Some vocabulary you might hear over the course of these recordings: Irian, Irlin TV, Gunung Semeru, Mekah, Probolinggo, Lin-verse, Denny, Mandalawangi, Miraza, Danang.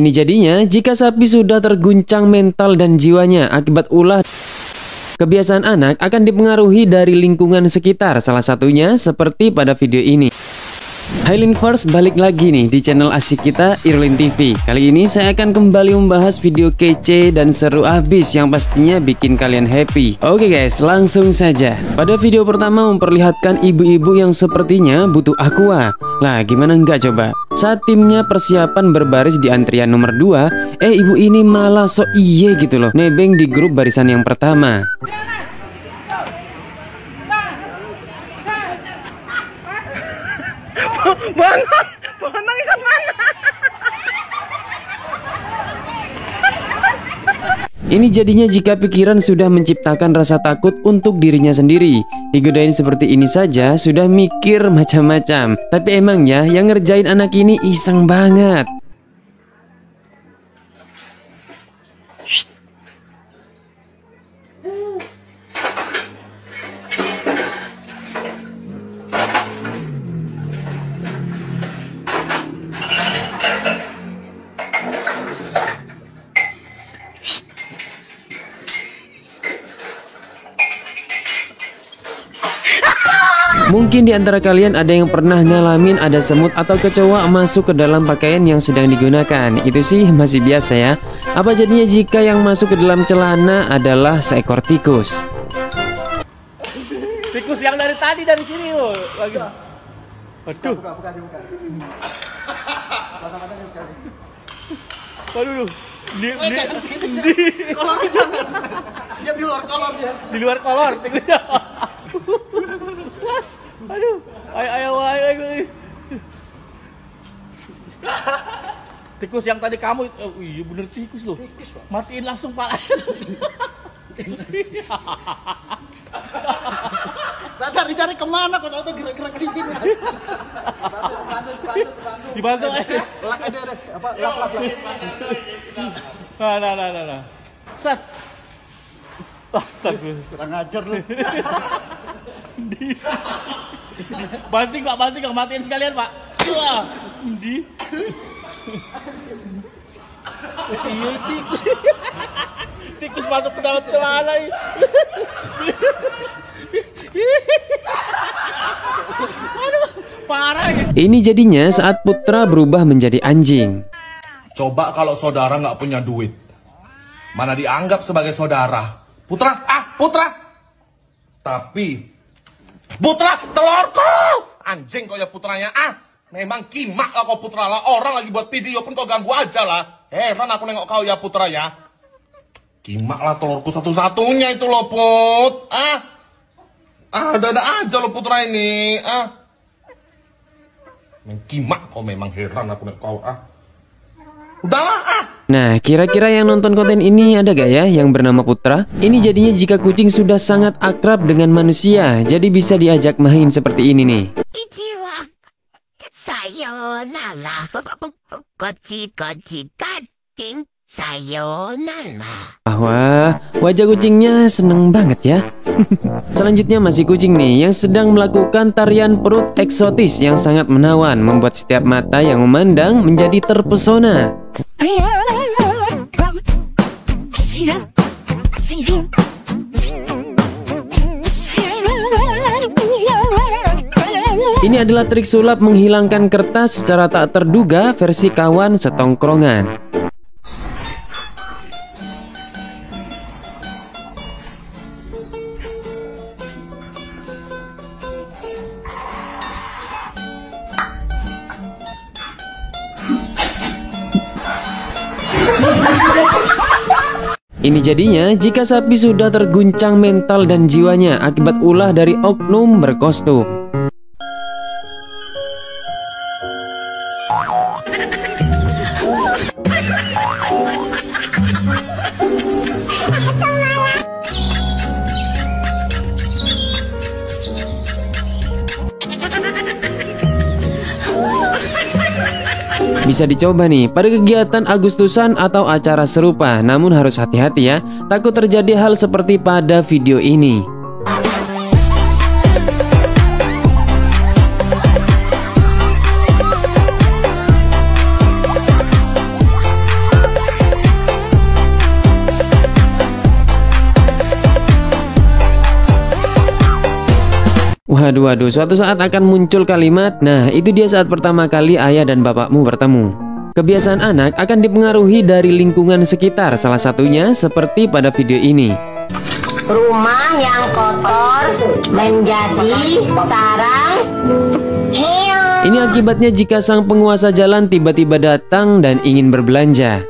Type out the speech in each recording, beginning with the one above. Ini jadinya jika sapi sudah terguncang mental dan jiwanya akibat ulah. Kebiasaan anak akan dipengaruhi dari lingkungan sekitar, salah satunya seperti pada video ini. Hai Lin-verse, balik lagi nih di channel asyik kita Irlin TV. Kali ini saya akan kembali membahas video kece dan seru abis yang pastinya bikin kalian happy. Oke guys, langsung saja. Pada video pertama memperlihatkan ibu-ibu yang sepertinya butuh aqua. Lah gimana enggak coba? Saat timnya persiapan berbaris di antrian nomor 2, ibu ini malah sok iye gitu loh, nebeng di grup barisan yang pertama. Bonang ikut mana? Ini jadinya jika pikiran sudah menciptakan rasa takut untuk dirinya sendiri. Digodain seperti ini saja sudah mikir macam-macam. Tapi emang ya yang ngerjain anak ini iseng banget. Mungkin di antara kalian ada yang pernah ngalamin ada semut atau kecoa masuk ke dalam pakaian yang sedang digunakan. Itu sih masih biasa ya. Apa jadinya jika yang masuk ke dalam celana adalah seekor tikus? Tikus yang dari tadi dari sini loh. Aduh. Aduh. Kolornya jangan. Dia di luar kolor ya. Di luar kolor. Aduh, ayo. Tikus yang tadi kamu, iya bener tikus loh. Tikus, Pak. Matiin langsung palanya. Nah, cari-cari kemana kok tahu gerak-gerak di sini. Dibantu. Ada apa? Lap-lap. Nah. Set. Astagfirullah. Kurang ajar lu. Banting pak, matiin sekalian pak. Tikus masuk ke dalam celana. Ini jadinya saat Putra berubah menjadi anjing. Coba kalau saudara nggak punya duit, mana dianggap sebagai saudara? Putra. Tapi Putra, telurku! Anjing kau ya putranya, memang kimak lah kau putra lah. Orang lagi buat video pun kau ganggu aja lah. Heran aku nengok kau ya putra ya. Kimak lah telurku satu-satunya itu loh Put. Ada-ada aja loh putra ini. Kimak kau memang, heran aku nengok kau. Udahlah. Nah, kira-kira yang nonton konten ini ada gak ya yang bernama Putra? Ini jadinya jika kucing sudah sangat akrab dengan manusia, jadi bisa diajak main seperti ini nih. Wah, wajah kucingnya seneng banget ya. Selanjutnya masih kucing nih yang sedang melakukan tarian perut eksotis yang sangat menawan, membuat setiap mata yang memandang menjadi terpesona. Ini adalah trik sulap menghilangkan kertas secara tak terduga versi kawan setongkrongan. Ini jadinya jika sapi sudah terguncang mental dan jiwanya akibat ulah dari oknum berkostum. Bisa dicoba nih pada kegiatan Agustusan atau acara serupa, namun harus hati-hati ya, takut terjadi hal seperti pada video ini. Waduh, suatu saat akan muncul kalimat, nah itu dia saat pertama kali ayah dan bapakmu bertemu. Kebiasaan anak akan dipengaruhi dari lingkungan sekitar, salah satunya seperti pada video ini. Rumah yang kotor menjadi sarang hiu. Ini akibatnya jika sang penguasa jalan tiba-tiba datang dan ingin berbelanja.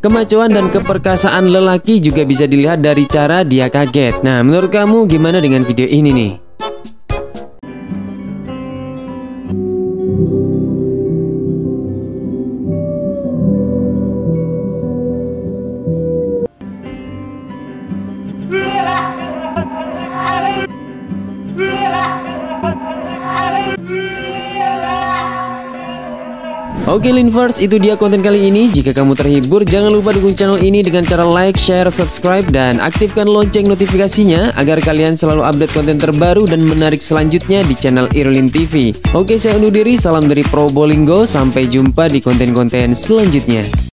Kemacuan dan keperkasaan lelaki juga bisa dilihat dari cara dia kaget. Nah, menurut kamu gimana dengan video ini nih? Oke Lin-verse, itu dia konten kali ini. Jika kamu terhibur, jangan lupa dukung channel ini dengan cara like, share, subscribe, dan aktifkan lonceng notifikasinya agar kalian selalu update konten terbaru dan menarik selanjutnya di channel Irlin TV. Oke, saya undur diri, salam dari Probolinggo, sampai jumpa di konten-konten selanjutnya.